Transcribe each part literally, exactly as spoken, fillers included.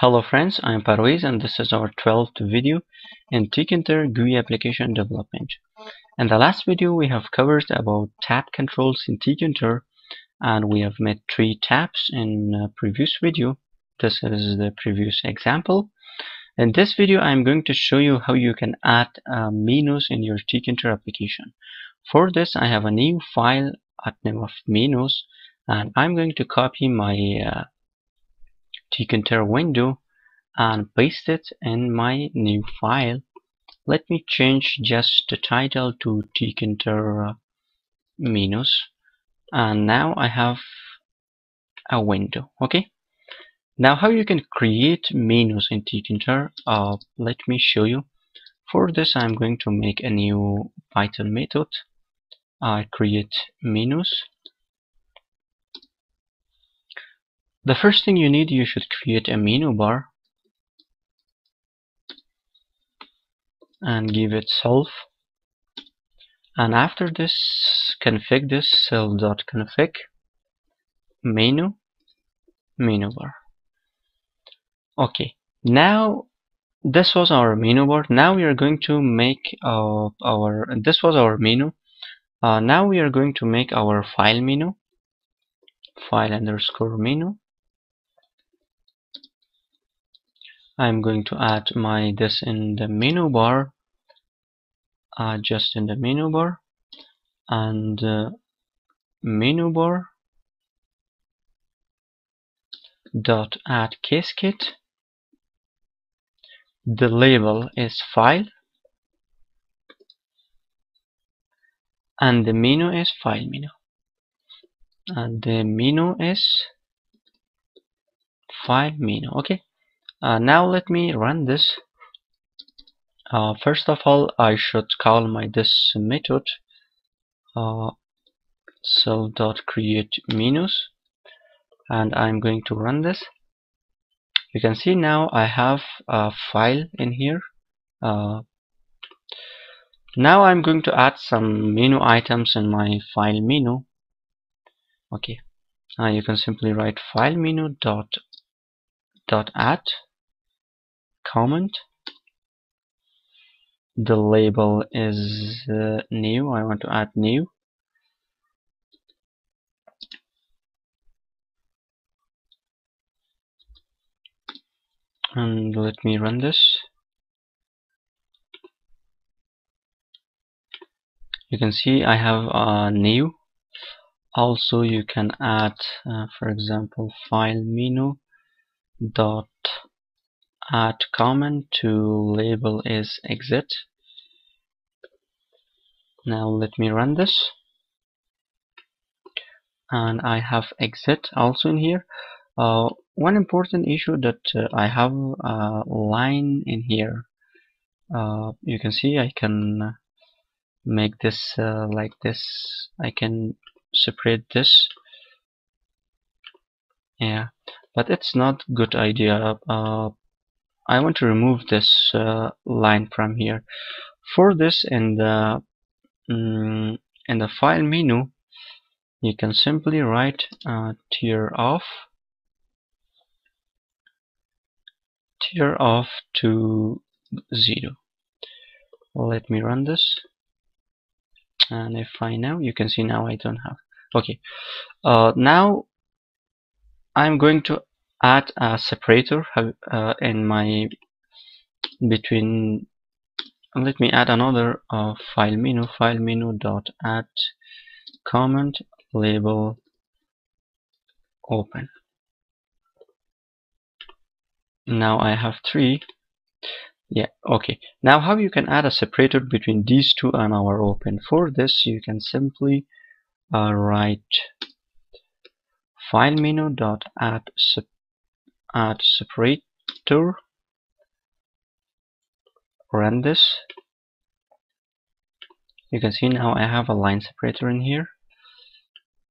Hello friends, I am Parwiz and this is our twelfth video in Tkinter G U I application development. In the last video we have covered about tab controls in Tkinter and we have made three tabs in a previous video. This is the previous example. In this video I am going to show you how you can add uh, menus in your Tkinter application. For this I have a new file at name of menus and I'm going to copy my uh, Tkinter window and paste it in my new file. Let me change just the title to Tkinter uh, menus, and now I have a window. Okay, now how you can create menus in Tkinter, uh, let me show you. For this I'm going to make a new Python method. I uh, create menus. The first thing you need, you should create a menu bar and give it self, and after this config this self.config menu menu bar. Okay, now this was our menu bar. Now we are going to make uh, our this was our menu. Uh, now we are going to make our file menu, file underscore menu. I'm going to add my this in the menu bar, uh, just in the menu bar, and uh, menu bar dot add cascade. The label is file, and the menu is file menu, and the menu is file menu. Okay. Uh, now let me run this. Uh, first of all I should call my this method, uh, self.createMenus, and I'm going to run this. You can see now I have a file in here. Uh, now I'm going to add some menu items in my file menu. Okay, uh, you can simply write file menu dot dot add comment. The label is uh, new. I want to add new. And let me run this. You can see I have a uh, new. Also you can add uh, for example file menu dot add comment to label is exit. Now let me run this, and I have exit also in here. Uh, one important issue that uh, I have a line in here. Uh, you can see I can make this uh, like this. I can separate this. Yeah, but it's not good idea. Uh, I want to remove this uh, line from here. For this, in the mm, in the file menu, you can simply write uh, tier off, tier off to zero. Let me run this, and if I now you can see now I don't have. Okay, uh, now I'm going to add a separator uh, in my between. Let me add another uh, file menu, file menu dot add comment label open. Now I have three. Yeah, okay. Now how you can add a separator between these two and our open? For this you can simply uh, write file menu dot add sep add separator. Run this. You can see now I have a line separator in here.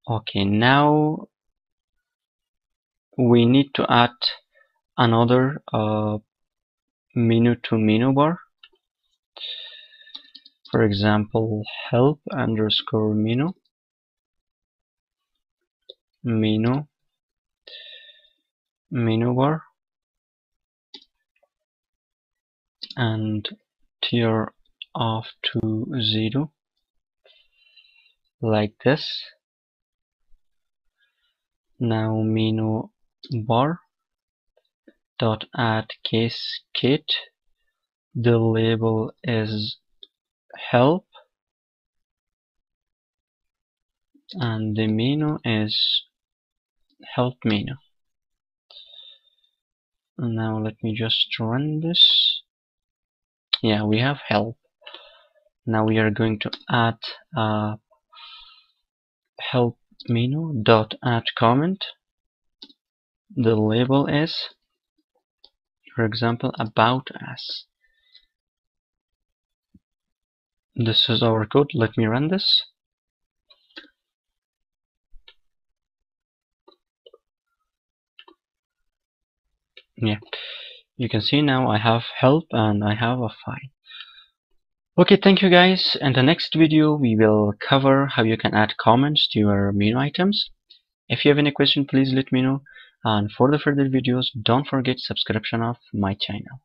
Okay, now we need to add another uh, menu to menu bar. For example, help underscore menu. menu menu bar and tier of to zero, like this. Now menu bar dot add cascade. The label is help and the menu is help menu. Now let me just run this. Yeah, we have help. Now we are going to add uh, help menu dot add comment. The label is, for example, about us. This is our code. Let me run this. Yeah, you can see now I have help and I have a file. Okay, thank you guys. In the next video we will cover how you can add comments to your menu items. If you have any question, please let me know. And for the further videos, don't forget subscription of my channel.